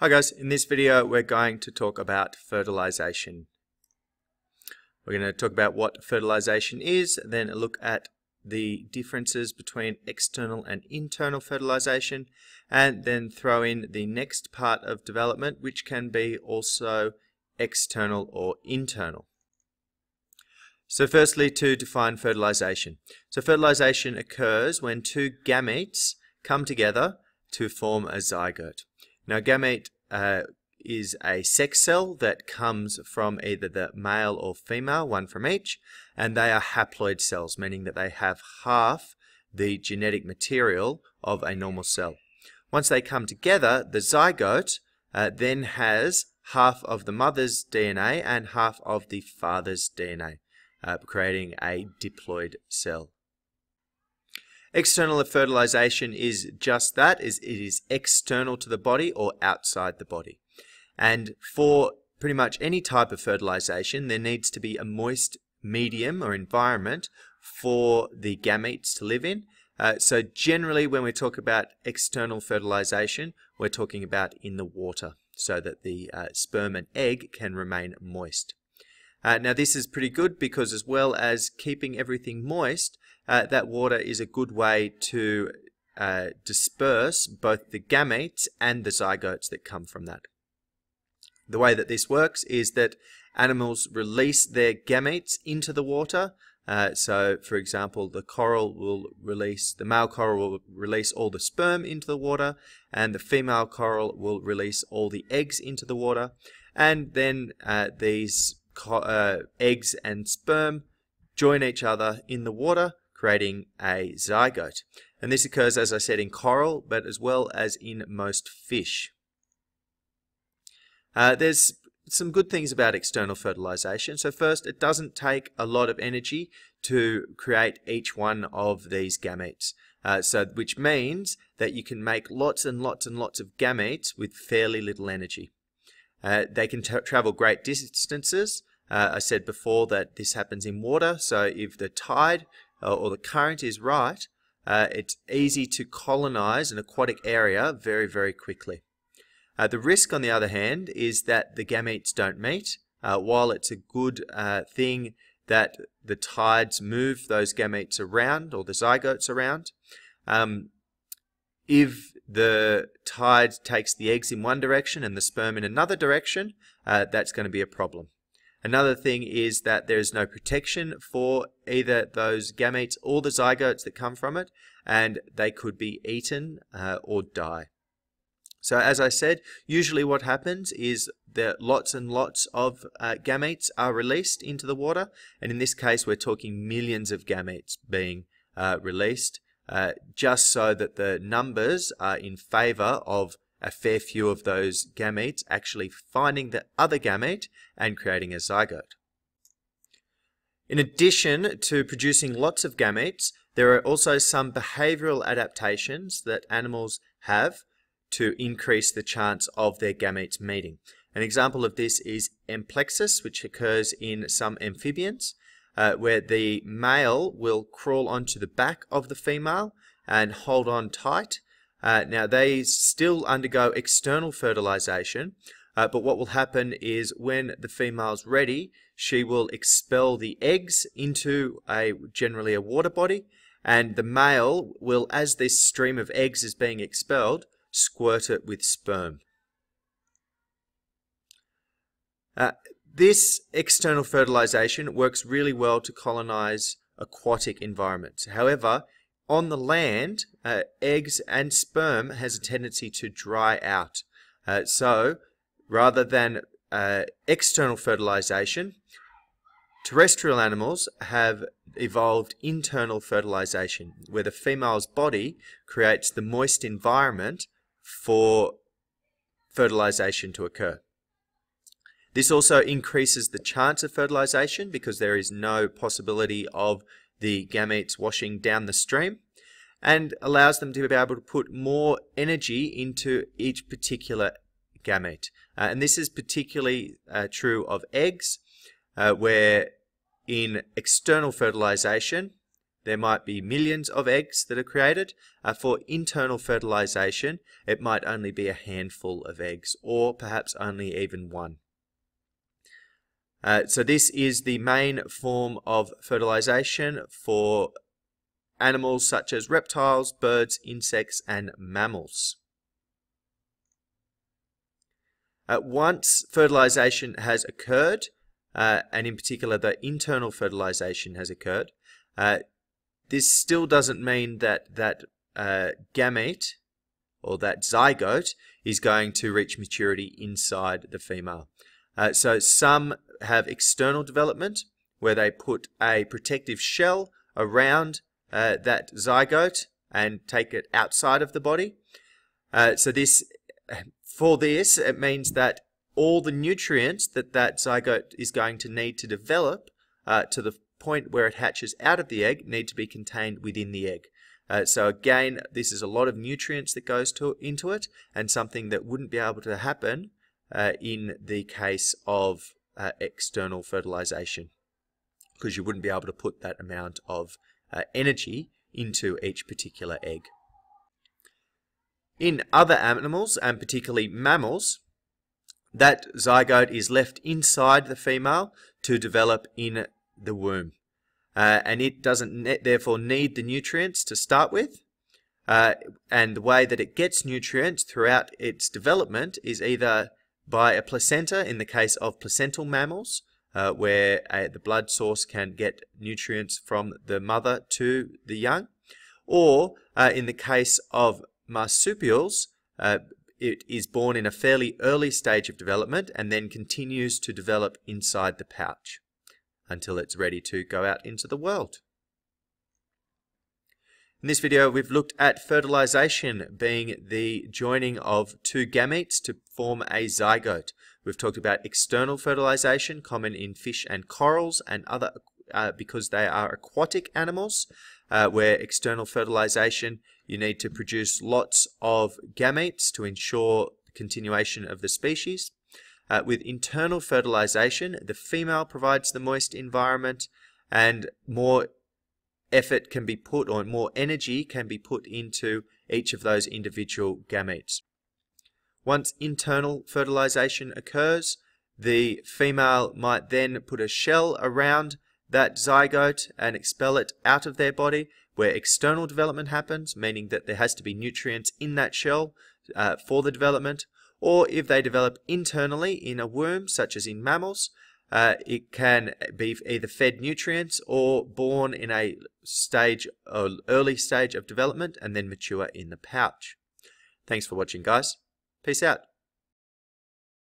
Hi guys, in this video we're going to talk about fertilization. We're going to talk about what fertilization is, then look at the differences between external and internal fertilization, and then throw in the next part of development, which can be also external or internal. So firstly, to define fertilization. So fertilization occurs when two gametes come together to form a zygote. Now, gamete is a sex cell that comes from either the male or female, one from each, and they are haploid cells, meaning that they have half the genetic material of a normal cell. Once they come together, the zygote then has half of the mother's DNA and half of the father's DNA, creating a diploid cell. External fertilization is just that, it is external to the body or outside the body. And for pretty much any type of fertilization, there needs to be a moist medium or environment for the gametes to live in. So generally when we talk about external fertilization, we're talking about in the water so that the sperm and egg can remain moist. Now this is pretty good because as well as keeping everything moist, that water is a good way to disperse both the gametes and the zygotes that come from that. The way that this works is that animals release their gametes into the water. So for example, the male coral will release all the sperm into the water, and the female coral will release all the eggs into the water, and then these eggs and sperm join each other in the water, creating a zygote. And this occurs, as I said, in coral, but as well as in most fish. There's some good things about external fertilization. So first, it doesn't take a lot of energy to create each one of these gametes, which means that you can make lots and lots and lots of gametes with fairly little energy. They can travel great distances. I said before that this happens in water, so if the tide or the current is right, it's easy to colonize an aquatic area very, very quickly. The risk, on the other hand, is that the gametes don't meet. While it's a good thing that the tides move those gametes around, or the zygotes around, if the tide takes the eggs in one direction and the sperm in another direction, that's going to be a problem. Another thing is that there is no protection for either those gametes or the zygotes that come from it, and they could be eaten or die. So as I said, usually what happens is that lots and lots of gametes are released into the water, and in this case we're talking millions of gametes being released, just so that the numbers are in favor of a fair few of those gametes actually finding the other gamete and creating a zygote. In addition to producing lots of gametes, there are also some behavioral adaptations that animals have to increase the chance of their gametes meeting. An example of this is emplexus, which occurs in some amphibians, where the male will crawl onto the back of the female and hold on tight. Now, they still undergo external fertilization, but what will happen is when the female's ready, she will expel the eggs into generally a water body, and the male will, as this stream of eggs is being expelled, squirt it with sperm. This external fertilization works really well to colonize aquatic environments. However, on the land, eggs and sperm has a tendency to dry out. So rather than external fertilization, terrestrial animals have evolved internal fertilization, where the female's body creates the moist environment for fertilization to occur. This also increases the chance of fertilization because there is no possibility of the gametes washing down the stream, and allows them to be able to put more energy into each particular gamete. And this is particularly true of eggs, where in external fertilization, There might be millions of eggs that are created. For internal fertilization, it might only be a handful of eggs, or perhaps only even one. So this is the main form of fertilization for animals such as reptiles, birds, insects, and mammals. Once fertilization has occurred, and in particular the internal fertilization has occurred, this still doesn't mean that gamete or that zygote is going to reach maturity inside the female. So some have external development where they put a protective shell around that zygote and take it outside of the body. For this, it means that all the nutrients that zygote is going to need to develop to the point where it hatches out of the egg need to be contained within the egg. So again, this is a lot of nutrients that goes into it, and something that wouldn't be able to happen in the case of external fertilization, because you wouldn't be able to put that amount of energy into each particular egg. In other animals, and particularly mammals, that zygote is left inside the female to develop in the womb. And it doesn't therefore need the nutrients to start with. And the way that it gets nutrients throughout its development is either by a placenta, in the case of placental mammals, where the blood source can get nutrients from the mother to the young, or in the case of marsupials, it is born in a fairly early stage of development and then continues to develop inside the pouch until it's ready to go out into the world. In this video, we've looked at fertilization being the joining of two gametes to form a zygote. We've talked about external fertilization, common in fish and corals and other because they are aquatic animals, where external fertilization, you need to produce lots of gametes to ensure continuation of the species. With internal fertilization, the female provides the moist environment, and more effort can be put, or more energy can be put into each of those individual gametes. Once internal fertilization occurs, the female might then put a shell around that zygote and expel it out of their body, where external development happens, meaning that there has to be nutrients in that shell for the development. Or if they develop internally in a womb, such as in mammals, it can be either fed nutrients or born in a stage, or early stage of development, and then mature in the pouch. Thanks for watching, guys. Peace out.